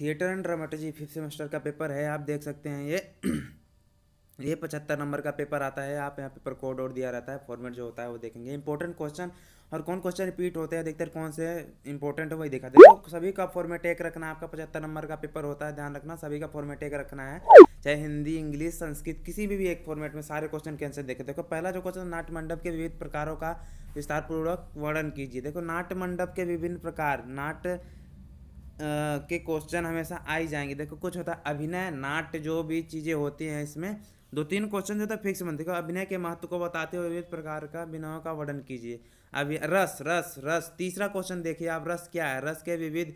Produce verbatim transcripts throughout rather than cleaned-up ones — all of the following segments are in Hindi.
Theatre and dramatology fifth semester का पेपर है। आप देख सकते हैं ये ये पचहत्तर नंबर का पेपर आता है। आप यहाँ पेपर कोड और दिया रहता है, फॉर्मेट जो होता है वो देखेंगे। इंपॉर्टेंट क्वेश्चन और कौन क्वेश्चन रिपीट होते हैं देखते हैं, कौन से इंपॉर्टेंट है वही देखा देखो। तो सभी का फॉर्मेट एक रखना। आपका पचहत्तर नंबर का पेपर होता है, ध्यान रखना सभी का फॉर्मेट एक रखना है, चाहे हिंदी इंग्लिश संस्कृत किसी भी, भी एक फॉर्मेट में सारे क्वेश्चन के आंसर देखे। देखो पहला जो क्वेश्चन, नाट्य मंडप के विविध प्रकारों का विस्तारपूर्वक वर्णन कीजिए। देखो नाट्य मंडप के विभिन्न प्रकार, नाट्य के क्वेश्चन हमेशा आ ही जाएंगे। देखो कुछ होता है अभिनय, नाट्य जो भी चीज़ें होती हैं इसमें दो तीन क्वेश्चन जो था फिक्स बनते। अभिनय के महत्व को बताते हुए विभिन्न प्रकार का अभिनयों का वर्णन कीजिए। अभी रस रस रस तीसरा क्वेश्चन देखिए आप, रस क्या है, रस के विविध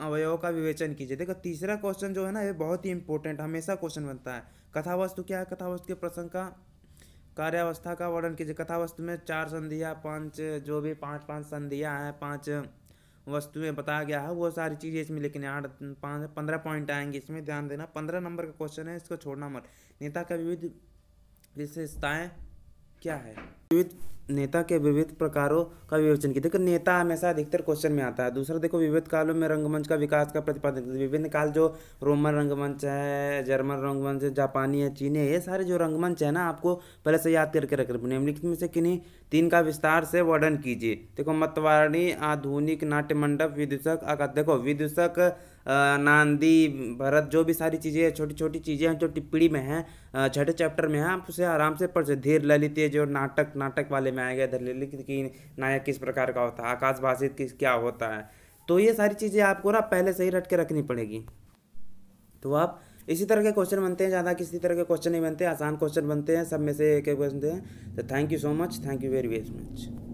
अवयवों का विवेचन कीजिए। देखो तीसरा क्वेश्चन जो है ना ये बहुत ही इंपॉर्टेंट हमेशा क्वेश्चन बनता है। कथावस्तु क्या है, कथावस्तु के प्रसंग का कार्यावस्था का वर्णन कीजिए। कथावस्तु में चार संधियाँ पाँच जो भी पाँच पाँच संधियाँ हैं, पाँच वस्तुएं बताया गया है वो सारी चीज़ें इसमें, लेकिन आठ पाँच पंद्रह पॉइंट आएंगे इसमें, ध्यान देना। पंद्रह नंबर का क्वेश्चन है, इसको छोड़ना मत। नेता का विविध विशेषताएं क्या है, विविध नेता के विविध प्रकारों का विवेचन कीजिए। देखो नेता हमेशा अधिकतर क्वेश्चन में आता है। दूसरा देखो विविध कालों में रंगमंच का विकास का प्रतिपादन। विभिन्न काल जो रोमन रंगमंच है, जर्मन रंगमंच है, जापानी है, चीनी है, ये सारे जो रंगमंच है ना आपको पहले से याद करके रख रहे। निम्नलिखित में से किन्हीं तीन का विस्तार से वर्णन कीजिए। देखो मतवाणी, आधुनिक नाट्य मंडप, विदूषक। देखो विदूषक, नांदी, भरत जो भी सारी चीज़ें छोटी छोटी चीज़ें हैं जो टिप्पणी में हैं छठे चैप्टर में हैं, आप उसे आराम से पढ़ सकते। धीर ललित जो नाटक नाटक वाले में आएगा, धीर ललित की नायक किस प्रकार का होता है, आकाशभाषित किस क्या होता है, तो ये सारी चीज़ें आपको ना पहले से ही रट के रखनी पड़ेगी। तो आप इसी तरह के क्वेश्चन बनते हैं, ज़्यादा किसी तरह के क्वेश्चन नहीं बनते, आसान क्वेश्चन बनते हैं, सब में से एक एक बनते हैं। तो thank you so much, thank you very very much.